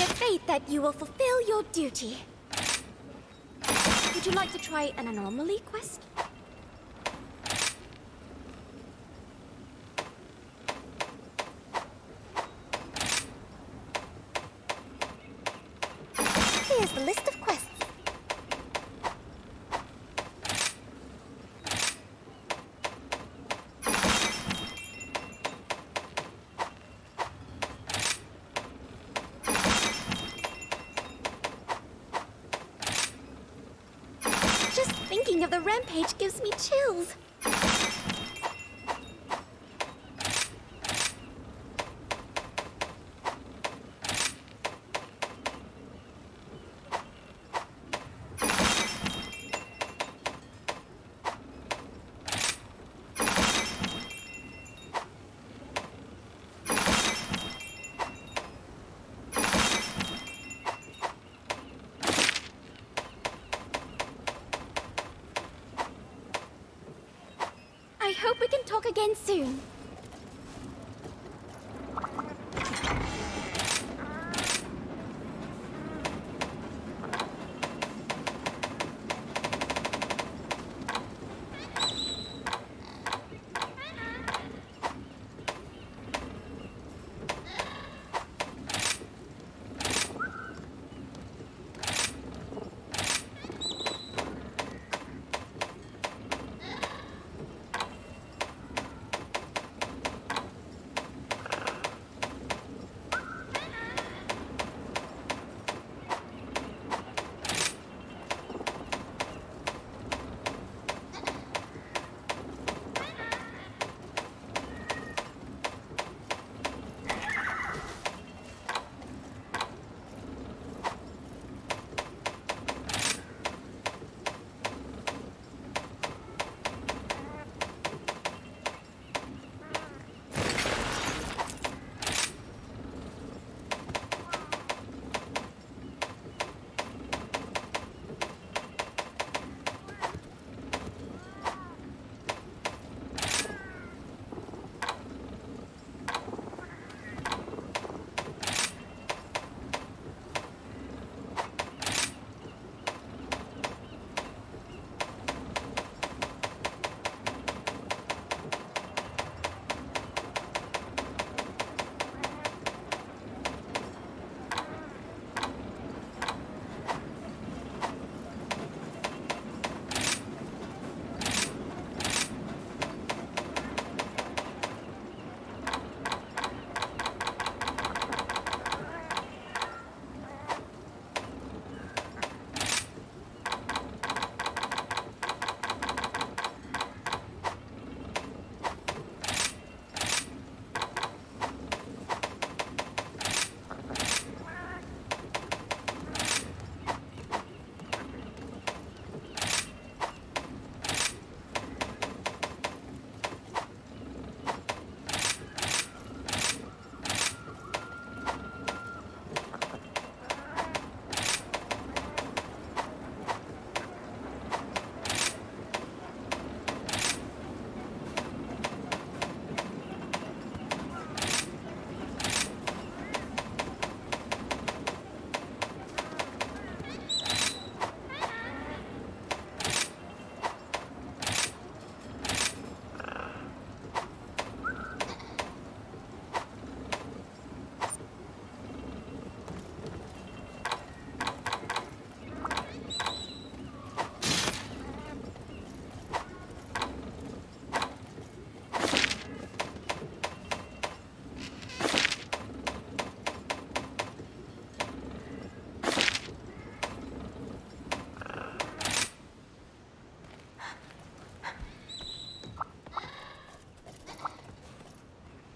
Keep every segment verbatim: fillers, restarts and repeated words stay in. have faith that you will fulfill your duty. Would you like to try an anomaly quest? Here's the list of quests. Thinking of the rampage gives me chills. I hope we can talk again soon.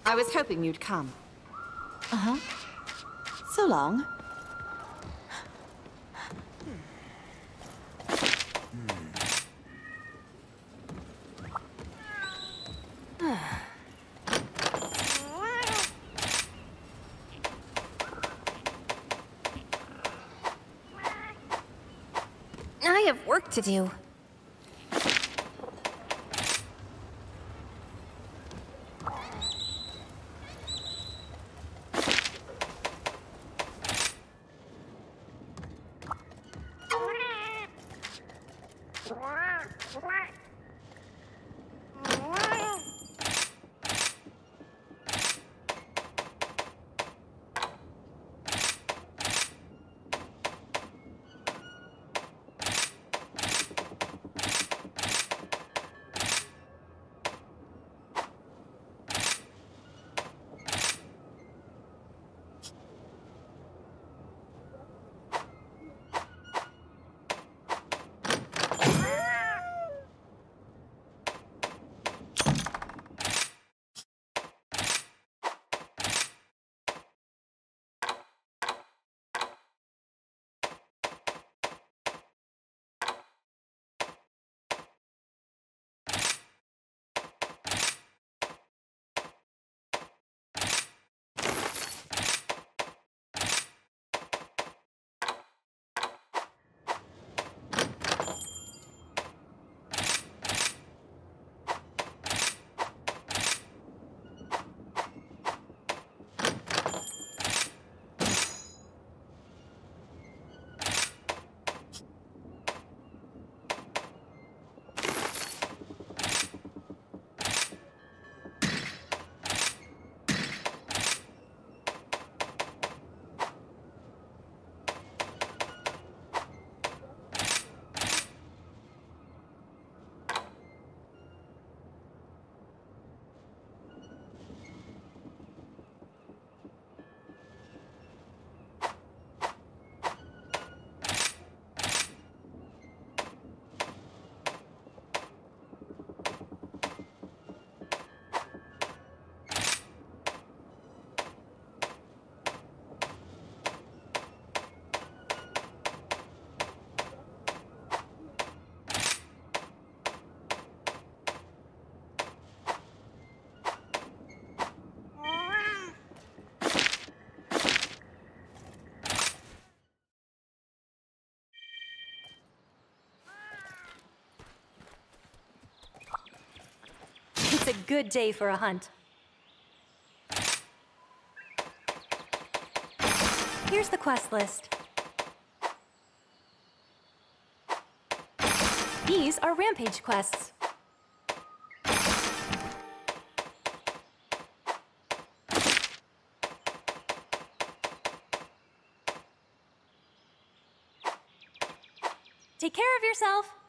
I was hoping you'd come. Uh-huh. So long. I have work to do. It's a good day for a hunt. Here's the quest list. These are rampage quests. Take care of yourself.